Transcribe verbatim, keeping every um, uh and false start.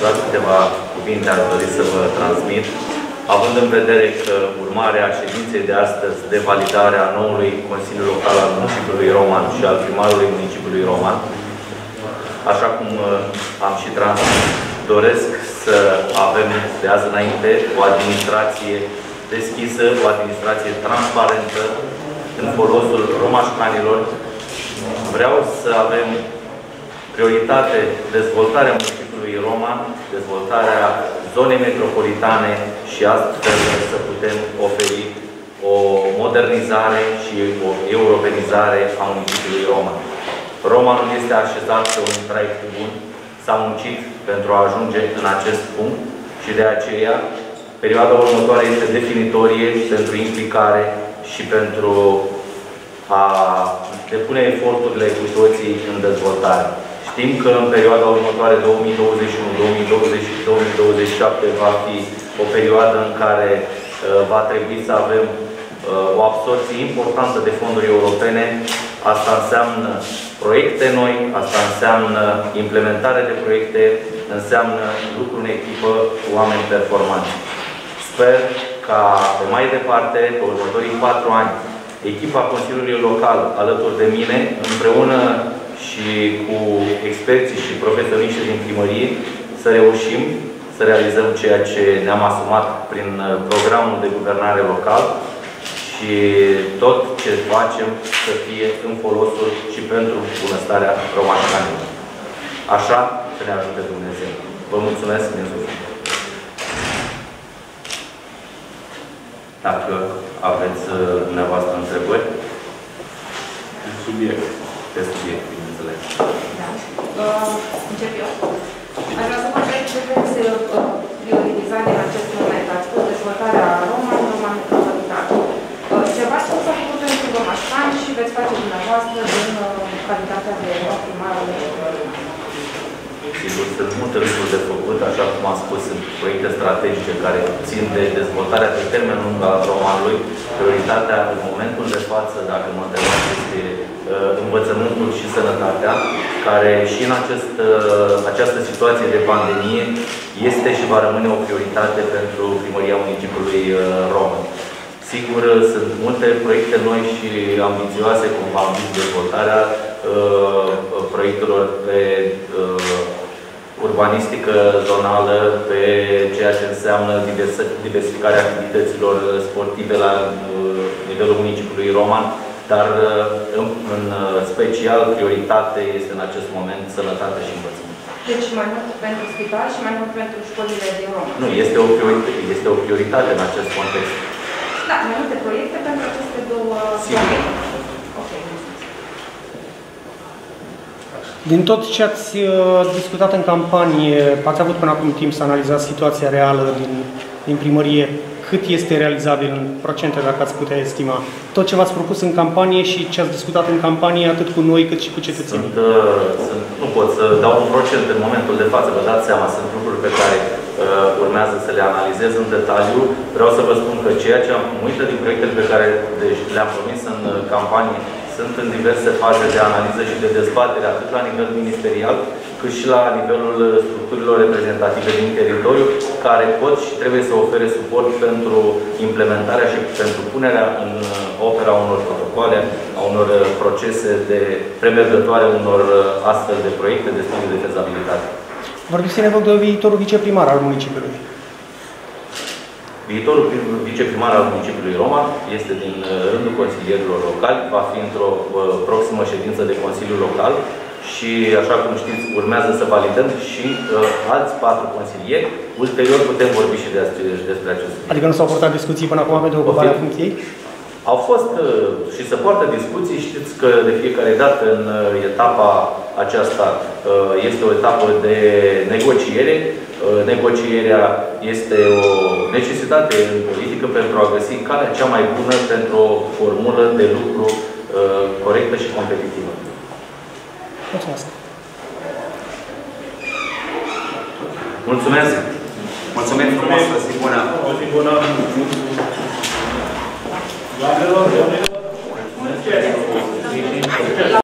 Doar câteva cuvinte aș dori să vă transmit, având în vedere că urmarea ședinței de astăzi de validare a noului Consiliu Local al Municipiului Roman și al primarului Municipiului Roman, așa cum am și transmis, doresc să avem de azi înainte o administrație deschisă, o administrație transparentă în folosul romascanilor. Vreau să avem prioritate dezvoltarea municipiului Roma, dezvoltarea zonei metropolitane și astfel să putem oferi o modernizare și o europenizare a municipiului Roma. Roma nu este așezat pe un traiect bun, s-a muncit pentru a ajunge în acest punct și de aceea perioada următoare este definitorie pentru implicare și pentru a depune eforturile cu toții în dezvoltare. Știm că în perioada următoare două mii douăzeci și unu două mii douăzeci și două mii douăzeci și șapte va fi o perioadă în care uh, va trebui să avem uh, o absorție importantă de fonduri europene. Asta înseamnă proiecte noi, asta înseamnă implementare de proiecte, înseamnă lucru în echipă cu oameni performanți. Sper ca pe mai departe, pe următorii patru ani, echipa Consiliului Local alături de mine, împreună și cu experții și profesioniștii din primărie, să reușim să realizăm ceea ce ne-am asumat prin programul de guvernare local și tot ce facem să fie în folosul și pentru bunăstarea romascanilor. Așa să ne ajute Dumnezeu. Vă mulțumesc din suflet. Dacă aveți dumneavoastră întrebări? Pe subiect. Pe subiect, bineînțeles. Da. Uh, încep eu. Aș vrea să mă întreb ce veți prioritiza din acest moment. Ați spus dezvoltarea Roma, Roma metropolitană. Uh, ceva ce s-a făcut pentru romascani și veți face dumneavoastră în uh, calitatea de primar al României. Sigur, sunt multe lucruri de făcut, așa cum am spus, sunt proiecte strategice care țin de dezvoltarea pe termen lung al Romanului. Prioritatea, în momentul de față, dacă mă întrebați, este învățământul și sănătatea, care și în acest, această situație de pandemie este și va rămâne o prioritate pentru Primăria Municipiului Roman. Sigur, sunt multe proiecte noi și ambițioase, cum am zis, dezvoltarea uh, proiectelor pe uh, urbanistică zonală, pe ceea ce înseamnă diversificarea activităților sportive la uh, nivelul municipiului Roman, dar uh, în, în special prioritate este în acest moment sănătate și învățământ. Deci mai mult pentru spital și mai mult pentru școlile din Roma. Nu, este o prioritate, este o prioritate în acest context. Da, mai multe proiecte pentru aceste două zone. Okay. Din tot ce ați uh, discutat în campanie, ați avut până acum timp să analizați situația reală din, din primărie. Cât este realizabil în procente, dacă ați putea estima? Tot ce v-ați propus în campanie și ce ați discutat în campanie, atât cu noi, cât și cu cetățenii. Sunt, uh, sunt, nu pot să dau un procent în momentul de față, vă dați seama, sunt lucruri pe care urmează să le analizez în detaliu. Vreau să vă spun că ceea ce am, multe din proiectele pe care deci, le-am promis în campanie sunt în diverse faze de analiză și de dezbatere, atât la nivel ministerial, cât și la nivelul structurilor reprezentative din teritoriu, care pot și trebuie să ofere suport pentru implementarea și pentru punerea în opera unor protocoale, a unor procese de premergătoare, unor astfel de proiecte de studiu de fezabilitate. Vorbiți în evoc de viitorul viceprimar al municipiului. Viitorul viceprimar al municipiului Roma este din rândul consilierilor locali, va fi într-o proximă ședință de Consiliu Local și, așa cum știți, urmează să validăm și uh, alți patru consilieri. Ulterior putem vorbi și despre acest lucru. Adică nu s-au portat discuții până acum pentru ocuparea funcției? Au fost și se poartă discuții, știți că de fiecare dată în etapa aceasta este o etapă de negociere. Negocierea este o necesitate în politică pentru a găsi calea cea mai bună pentru o formulă de lucru corectă și competitivă. Mulțumesc! Mulțumesc! Mulțumesc frumos! O zi bună! O zi bună! Doamnelor, doamnelor, mulțumesc!